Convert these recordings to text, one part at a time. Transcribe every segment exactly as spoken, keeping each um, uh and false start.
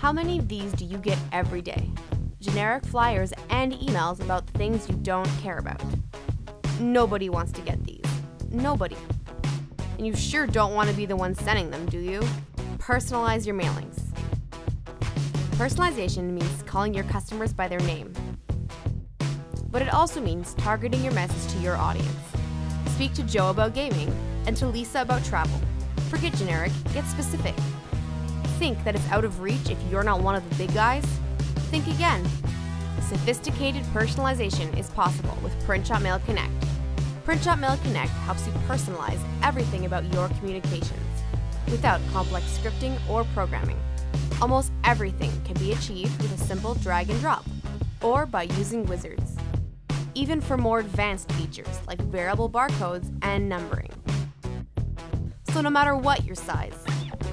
How many of these do you get every day? Generic flyers and emails about things you don't care about. Nobody wants to get these. Nobody. And you sure don't want to be the one sending them, do you? Personalize your mailings. Personalization means calling your customers by their name. But it also means targeting your message to your audience. Speak to Joe about gaming and to Lisa about travel. Forget generic, get specific. Think that it's out of reach if you're not one of the big guys? Think again. Sophisticated personalization is possible with PrintShop Mail Connect. PrintShop Mail Connect helps you personalize everything about your communications without complex scripting or programming. Almost everything can be achieved with a simple drag and drop or by using wizards, even for more advanced features like variable barcodes and numbering. So no matter what your size,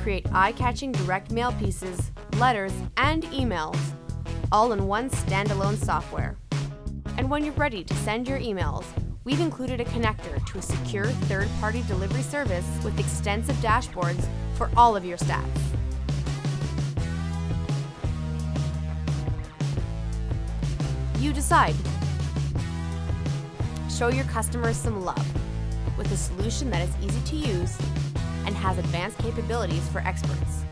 create eye-catching direct mail pieces, letters, and emails all in one standalone software. And when you're ready to send your emails, we've included a connector to a secure third-party delivery service with extensive dashboards for all of your stats. You decide. Show your customers some love with a solution that is easy to use and has advanced capabilities for experts.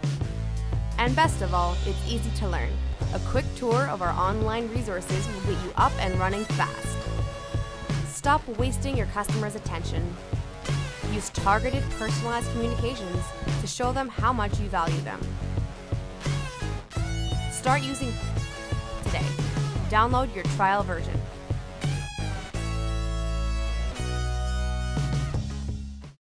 And best of all, it's easy to learn. A quick tour of our online resources will get you up and running fast. Stop wasting your customers' attention. Use targeted, personalized communications to show them how much you value them. Start using today. Download your trial version.